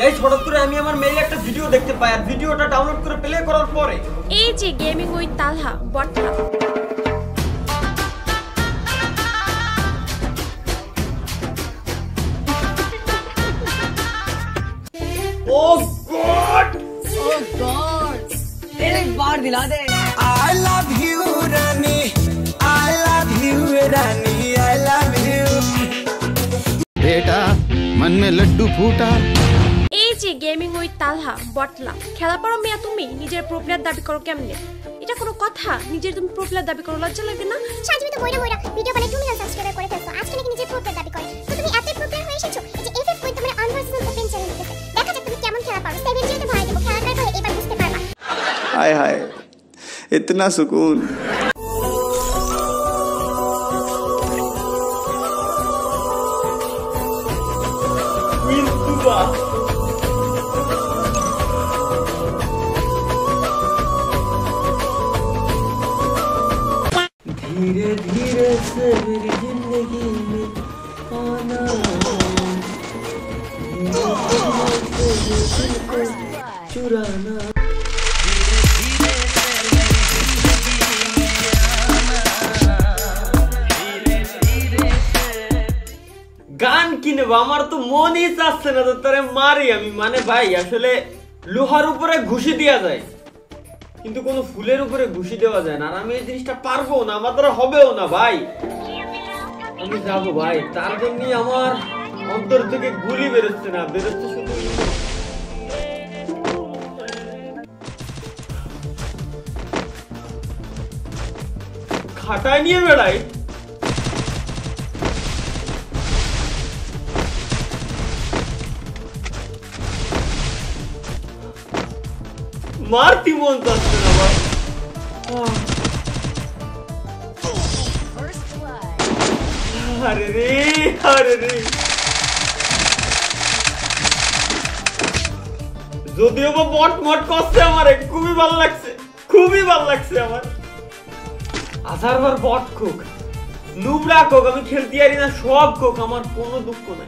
Guys, হঠাৎ করে আমি আমার মেইলে একটা ভিডিও দেখতে পাই আর ভিডিওটা ডাউনলোড করে প্লে করার পরে এই যে গেমিং উইথ তালহা বটটা Oh god! Oh god! एक बार दिला दे I love you Rani I love you Rani I love you बेटा मन में लड्डू फूटा Gaming with Talha, Botla. Kalaparo mea to me, Niger Proplet Dabicor Gamle. It's a Kurokota, Niger Proplet Dabicor Lajalagana. Charge with the Boda, video by 2 million subscribers. Ask me Niger Proplet Dabicor. Put me at the Proplet Ratio. It's 8 foot to my unversatile potential. That's a good Gaman Kalapar. Stay with you to hide the Kalapar Eva Mustapha. Hi, hi. Itna Sukun. धीरे धीरे से मेरी जिंदगी में आना चुराना गान किने আমার তো মনই চাচ্ছে না তোরে মারি আমি মানে ভাই আসলে লোহার উপরে ঘুষি দেয়া যায় কিন্তু কোন ফুলের উপরে ঘুষি দেওয়া যায় না আর আমি এই জিনিসটা পারবো না আমার দ্বারা হবেও না ভাই আমি যাব ভাই তার জন্য আমার অন্তর থেকে গুলি বের হচ্ছে না বের হচ্ছে শুধু খাটায় নিয়ে বেড়াই Marty won't touch the number. First blood. Hurry, hurry. Zodio bought what cost them or a Kubi Balax. Azarva bought cook. Nubra cook, I'm killed here in a shop cook. I'm on Pono Dukuna.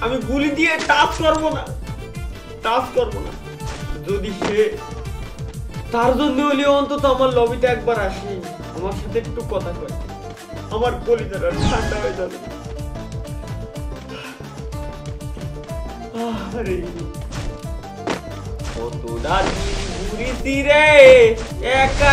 I'm a Gulidi a task or one. Task or one. যদি সে তার জন্য হলেও অন্তত আমার লবিতে একবার আসি আমার সাথে একটু কথা কয় আমার কলিজাটা ঠান্ডা হয়ে যাবে আরে ও তো দাদি ঘুরি তীরে একা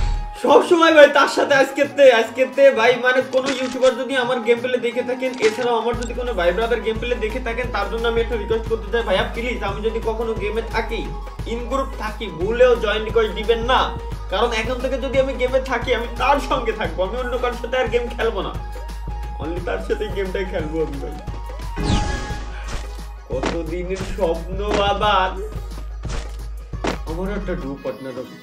go! Kotodin shobno abar amar ekta do partner hobe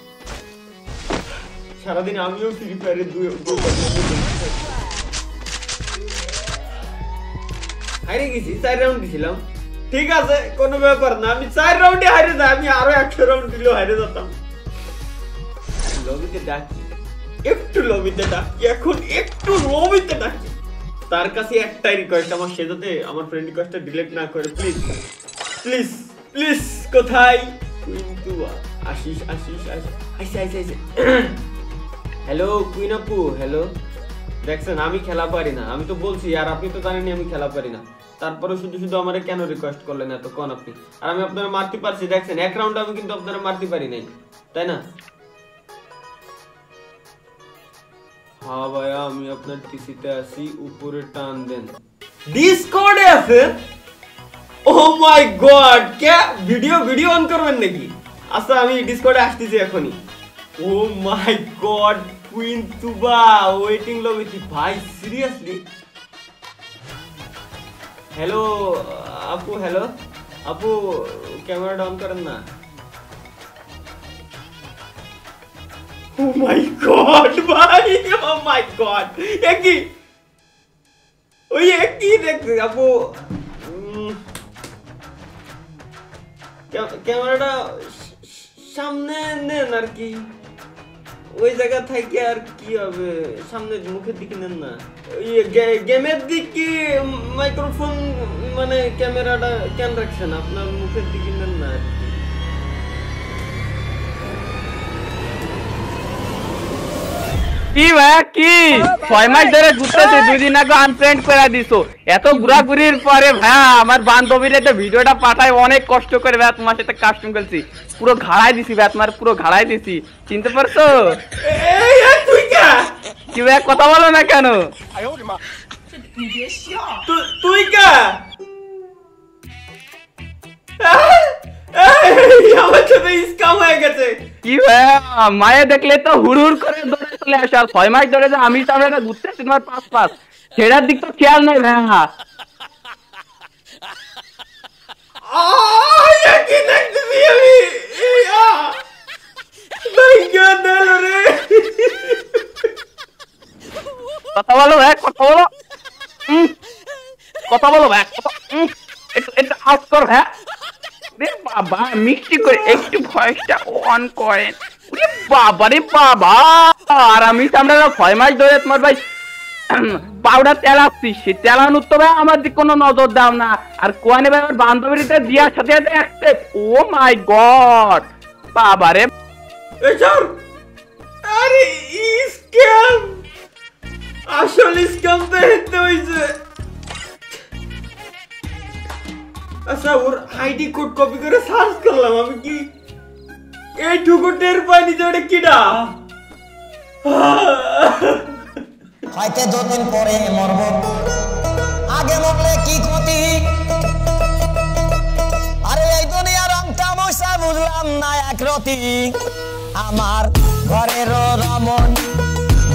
sara din amio free fire dui haire gechi 4 round dilam thik ache kono byapar na ami 4 round e haire jai ami aro 100 round dilo haire jatam lobite daki ektu lobite daki ekhon ektu lobite daki তার কাছে একটা request আমার সেটাতে আমার friend রিকোয়েস্টটা delete না করে please please please কোথায় কিন্তু আশিস হ্যালো কুইন আপু হ্যালো দেখছেন আমি খেলা পারি না আমি তো বলছি আর আপনি তো জানেনই আমি খেলা পারি না তারপরে শুধু আমারে কেন রিকোয়েস্ট করলেন এত কোন আপনি আর আমি আপনাদের মারতে পারছি দেখছেন এক রাউন্ড আমি কিন্তু আপনাদের মারতে পারি নাই তাই না हाँ भाई हम ये अपना किसी तरह से ऊपर टांग दें। Discord है फिर? Oh my God क्या वीडियो ऑन करो बंदे की? असा हम ये Discord आस्ती से अखोनी। Oh my God Queen Tuba waiting लोग इतनी भाई seriously? हेलो आपको कैमरा डाउन करना। Oh my God, bhai! Oh my God! Eki, Oye, aquí देखते आपको क्या क्या वाला सामने ने नरकी ওই জায়গা থেকে আর কি হবে সামনে মুখের দিকে নেন না এই গেমের দিকে মাইক্রোফোন মানে ক্যামেরাটা কেন রাখছেন আপনার মুখের দিকে নেন না কি ভাই কি 6 মাস ধরে ঘুরতেছে দুই দিন আগে আনফ্রেন্ড করে দিছো এত ঘোরাঘুরির পরে ভাই আমার বান্ধবীরে তো ভিডিওটা পাঠায় অনেক কষ্ট করে ভাই তোমার সাথে কাস্টম করছি পুরো ঘাড়াই দিছি ভাই তোমার পুরো ঘাড়াই দিছি চিনতে পারছো এই তুই কা কি ভাই কথা বলো না কেন তুই কা মায়া দেখলে তো হুড় করে দৌড়ে চলে আসা 6 মাস ধরে যে আমি সামনে না ঘুরতেছি তোমার পাশ পাশ সেটার দিক তো খেয়াল নাই ভাইয়া কি দেখতেছি আমি কথা বলো ভাই কথা বলো ভাই এটা আউট কর ভাই বাবা মিষ্টি করে একটু ভয়েসটা অন করেন বাবা রে বাবা আর আমি সামনে 6 মাস ধরে তোমার ভাই পাউডার তেল আসছি সে তেলানোর তো ভাই আমার দিকে কোনো নজর দাও না আর কোয়ানে ভাই আমার বান্ধবীতে দিয়ার সাথে একটা ও মাই গড বাবা রে এছর আরে স্ক্যাম আসলে স্ক্যাম তো হইছে अच्छा और आईडी कोड कॉपी करे सर्च करला हम कि ए ठुको टेर पानी जोड़े कीड़ा खाइते दो दिन परे मरबो आगे मरले की क्षति अरे ए दुनिया रंगटा मोसा बुझलाम ना एकरति आमार घरेर रमण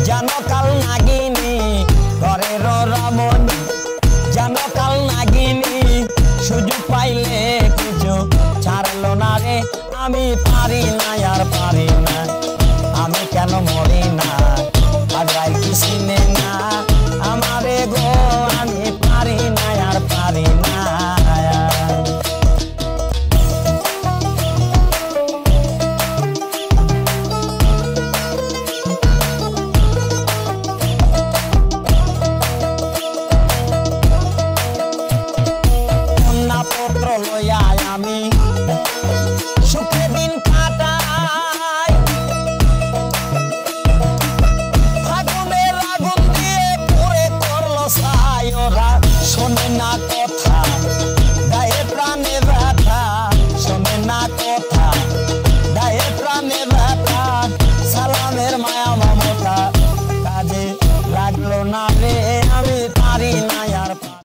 जानो काल नागिनी घरेर रमण जानो काल नागिनी সুযোগ পাইলে কিছু ছাড়লো না রে আমি পারি না আর পারি না আমি কেন মরি না আর কি চিনে না আমারে গো আমি পারি না আর পারি না